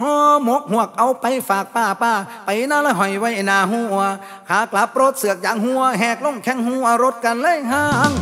ห่อหมกหวกเอาไปฝากป้าป้าไปน่าละหอยไว้นาหัวขากลับรถเสือกอย่างหัวแหกลงแข้งหัวรถกันเลยห่าง